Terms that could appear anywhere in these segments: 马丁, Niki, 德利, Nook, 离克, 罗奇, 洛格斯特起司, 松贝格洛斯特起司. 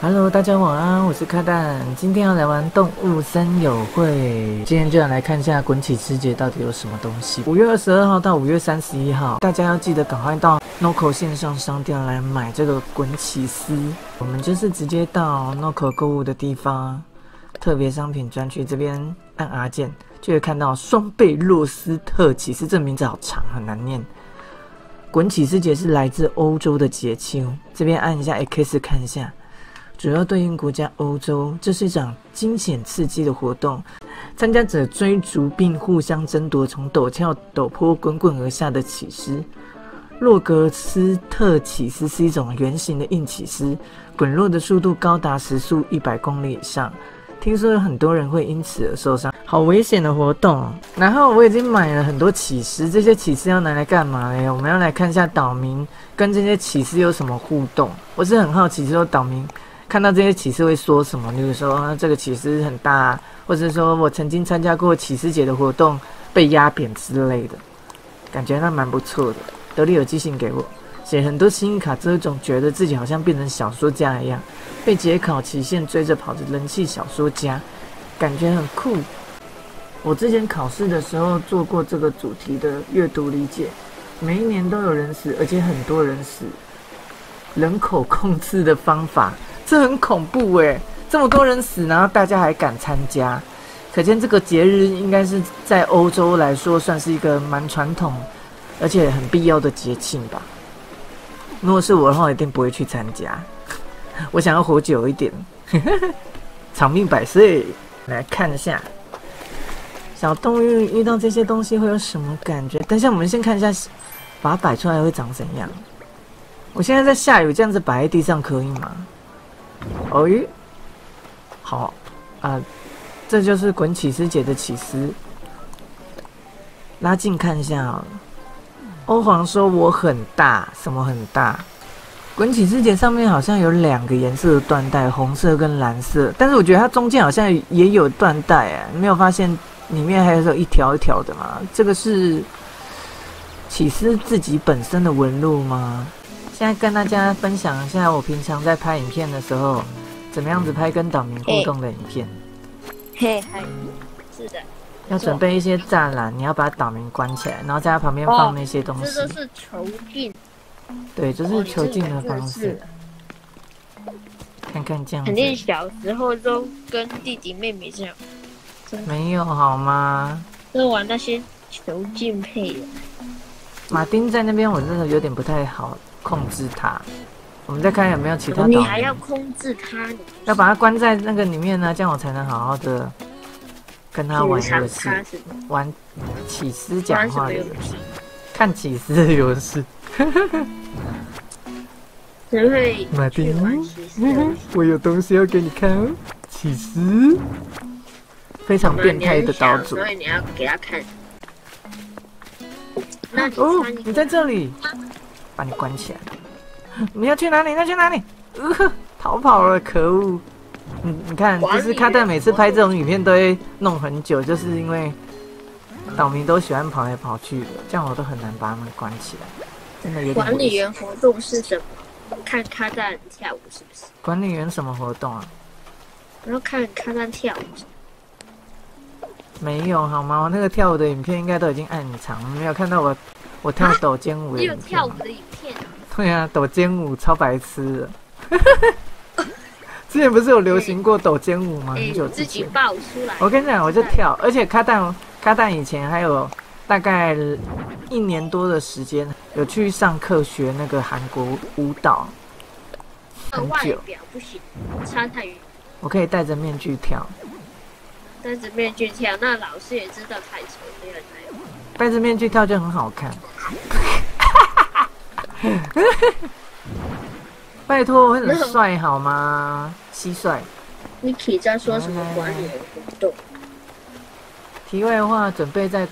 Hello， 大家晚安，我是卡蛋，今天要来玩动物森友会。今天就要来看一下滚起吃节到底有什么东西。5月22号到5月31号，大家要记得赶快到 Nook 线上商店来买这个滚起丝。我们就是直接到 Nook 购物的地方，特别商品专区这边按 R 键，就会看到双倍洛斯特起司，这名字好长，很难念。 滚起丝节是来自欧洲的节庆，这边按一下 X 看一下，主要对应国家欧洲。这是一场惊险刺激的活动，参加者追逐并互相争夺从陡峭陡坡滚滚而下的起司。洛格斯特起司是一种圆形的硬起司，滚落的速度高达时速100公里以上。听说有很多人会因此而受伤。 好危险的活动，然后我已经买了很多起司，这些起司要拿来干嘛嘞？我们要来看一下岛民跟这些起司有什么互动。我是很好奇，说岛民看到这些起司会说什么，例如说、这个起司很大、或者说我曾经参加过起司节的活动被压扁之类的，感觉那蛮不错的。德利有寄信给我，写很多新卡，之后总觉得自己好像变成小说家一样，被节考期限追着跑的人气小说家，感觉很酷。 我之前考试的时候做过这个主题的阅读理解，每一年都有人死，而且很多人死。人口控制的方法，这很恐怖欸，这么多人死，然后大家还敢参加，可见这个节日应该是在欧洲来说算是一个蛮传统，而且很必要的节庆吧。如果是我的话，一定不会去参加。我想要活久一点，长命百岁。来看一下。 小动物遇到这些东西会有什么感觉？等一下，我们先看一下，把它摆出来会长怎样。我现在在下雨，这样子摆在地上可以吗？哦咦，好啊，这就是滚起司节的起司。拉近看一下好了。欧皇说我很大，什么很大？滚起司节上面好像有2个颜色的缎带，红色跟蓝色，但是我觉得它中间好像也有缎带哎，没有发现。 里面还有一条一条的嘛，这个是起司自己本身的纹路吗？现在跟大家分享一下我平常在拍影片的时候，怎么样子拍跟岛民互动的影片。嘿，嗨，是的。要准备一些栅栏，你要把岛民关起来，然后在它旁边放那些东西。这就是囚禁。对，这是囚禁的方式。看看这样子。肯定小时候都跟弟弟妹妹这样。 没有好吗？就是玩那些囚禁配的。马丁在那边，我真的有点不太好控制他。我们再看有没有其他岛民。你还要控制他？要把他关在那个里面呢，这样我才能好好的跟他玩游戏，玩起司讲话的游戏，看起司的游戏。马丁，我有东西要给你看，起司。 非常变态的岛主，所以你要给他看。哦，你在这里，把你关起来。你要去哪里？要去哪里？逃跑了，可恶！你看，就是卡蛋每次拍这种影片都会弄很久，就是因为岛民都喜欢跑来跑去的，这样我都很难把他们关起来。真的有点。管理员活动是什么？看卡蛋跳舞是不是？管理员什么活动啊？我要看卡蛋跳舞。 没有好吗？我那个跳舞的影片应该都已经暗藏，没有看到我跳抖肩舞的影片。你有跳舞的影片啊？对啊，抖肩舞超白痴的。之前不是有流行过抖肩舞吗？很久之前。自己爆出来。我跟你讲，我就跳，而且卡蛋以前还有大概1年多的时间，有去上课学那个韩国舞蹈。很久。外表不行，差太远。我可以戴着面具跳。 戴着面具跳，那老师也知道太丑，没有人来。戴着面具跳就很好看。拜托，我很帅好吗？蟋蟀。Niki 在说什么管理活动？题外话，准备在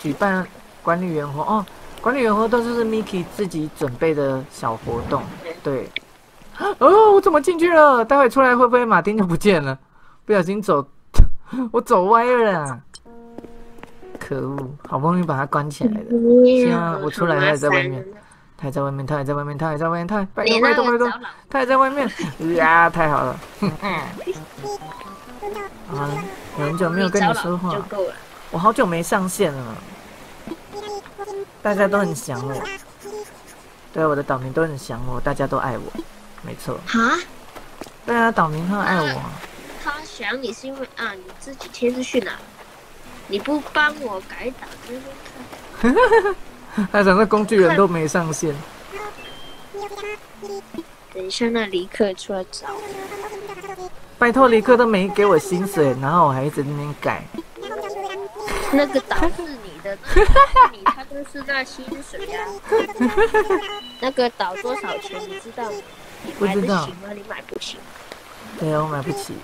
举办管理员活动哦。管理员活动就是 Niki 自己准备的小活动。对。哦，我怎么进去了？待会出来会不会马丁就不见了？不小心走。 我走歪了啦，可恶！好不容易把它关起来了，希望我出来还在外面。他还在外面，他还在外面，他还在外面，他拜托拜托拜托，他还在外面。呀，太好了。啊，有很久没有跟你说话，我好久没上线了。大家都很想我，对我的岛民都很想我，大家都爱我，没错。啊？对啊，岛民他爱我。他想你是因为啊，你这几天是去哪？你不帮我改岛，真是看。他想那工具人都没上线。等一下，那离克出来找我。拜托，离克都没给我薪水，然后我还一直在那边改。那个岛是你的，你他就是那薪水呀、啊。那个岛多少钱你知道吗？你买得起吗？你买不起。对呀、啊，我买不起。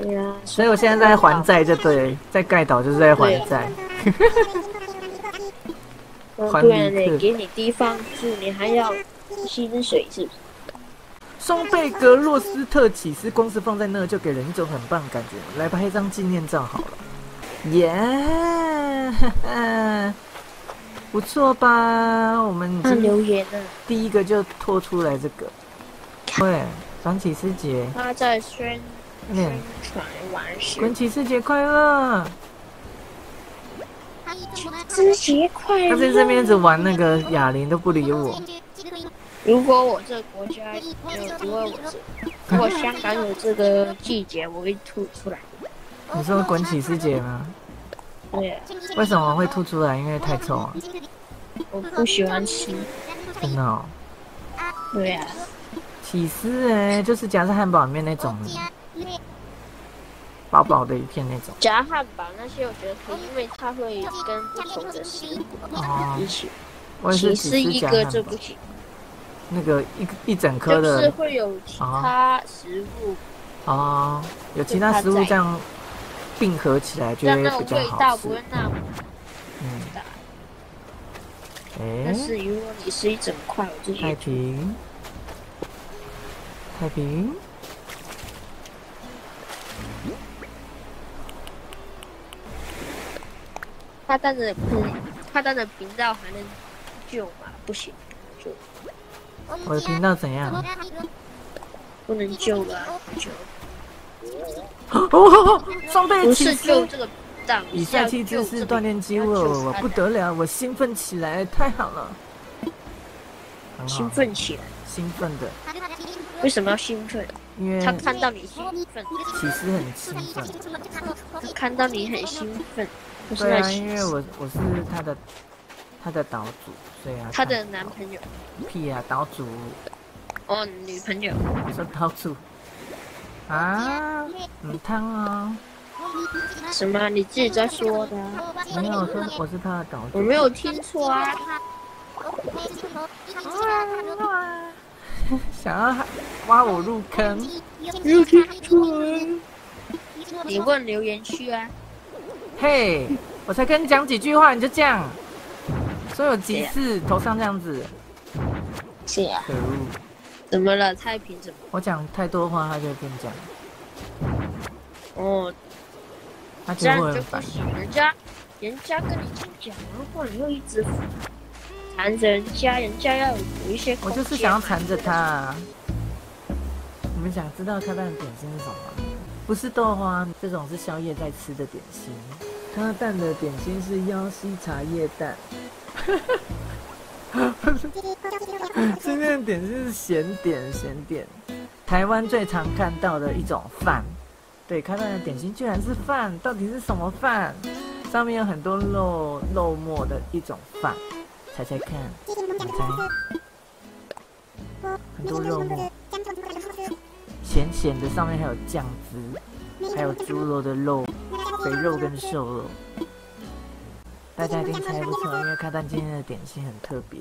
对呀、啊，所以我现在在还债，就对，在盖岛就是在还债。不然呢？给你地方住，你还要薪水是不是？松贝格洛斯特起司，光是放在那就给人一种很棒的感觉。来拍一张纪念照好了，耶、yeah! ，不错吧？我们已经留言了，第一个就拖出来这个。对，长起司节，他在宣传完事。滚起司节快乐！知节快乐！他在这边一直玩那个哑铃都不理我。如果我这个国家有，如果香港有这个季节，我会吐出来。你说滚起司节吗？对、啊。为什么会吐出来？因为太臭啊。我不喜欢吃。真的哦。对啊。起司哎、欸，就是夹在汉堡里面那种。薄薄的一片那种夹汉堡那些，我觉得可以，因为它会跟不同的食物一起。我只吃一个就不行。那个一整颗的，就是会有其他食物。哦，有其他食物这样并合起来，觉得比较好。味道不会那么大。但是如果你吃一整块，我就觉得太平，太平。他当着频道还能救吗？不行，救。我的频道怎样？不能救了、啊，救。哦，双倍不是救这个频道，以下期知识锻炼肌肉，我不得了，我兴奋起来，太好了。兴奋起来，兴奋的。为什么要兴奋？因为他看到你兴奋。其实很兴奋。看到你很兴奋。对啊，因为我是他的岛主，所以啊，他的男朋友。屁啊，岛主。哦，女朋友。你说岛主？啊，很烫哦。什么？你自己在说的、啊？没有，我是他的岛主。我没有听错啊。想要挖我入坑？没有听错。你问留言区啊。嘿， hey, 我才跟你讲几句话你就这样，所以我几次头上这样子。是啊。怎么了，太平？怎么？我讲太多话，他就会跟你讲。哦。他就会很烦。人家跟你讲话，你又一直缠着人家，人家要有一些。我就是想要缠着他、啊。你们想知道开饭的点心是什么吗？不是豆花，这种是宵夜在吃的点心。它蛋的点心是腰西茶叶蛋。今天的点心是咸点，咸点。台湾最常看到的一种饭，对，开饭的点心居然是饭，到底是什么饭？上面有很多肉末的一种饭，猜猜看，你猜？很多肉末。咸咸的，上面还有酱汁，还有猪肉的肉、肥肉跟瘦肉。大家一定猜不出来，因为看到今天的点心很特别。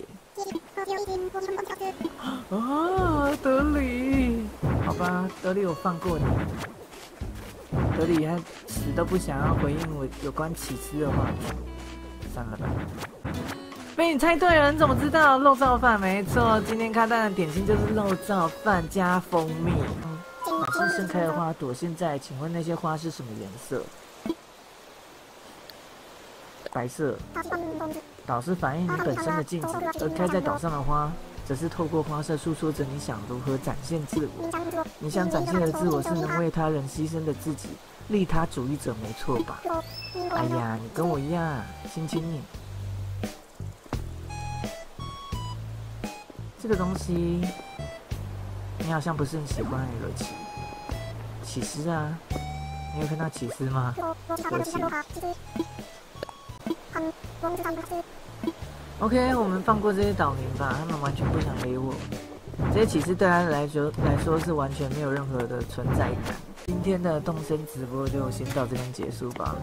啊，德里，好吧，德里我放过你。德里他死都不想要回应我有关起司的话题，算了吧。被你猜对了，你怎么知道？肉燥饭没错，今天开蛋的点心就是肉燥饭加蜂蜜。满身盛开的花朵，现在请问那些花是什么颜色？白色。岛是反映你本身的镜子，而开在岛上的花，则是透过花色诉说着你想如何展现自我。你想展现的自我是能为他人牺牲的自己，利他主义者没错吧？哎呀，你跟我一样啊，轻轻念。 这个东西，你好像不是很喜欢罗奇。起司啊，你有看到起司吗？罗奇。OK， 我们放过这些岛民吧，他们完全不想理我。这些起司对他来说是完全没有任何的存在感。今天的动身直播就先到这边结束吧。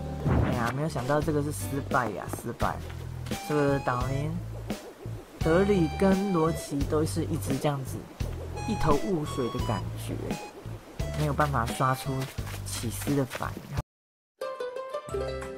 哎呀，没有想到这个是失败呀，失败。这个岛民。 德里跟罗奇都是一直这样子，一头雾水的感觉，没有办法刷出起司的反应。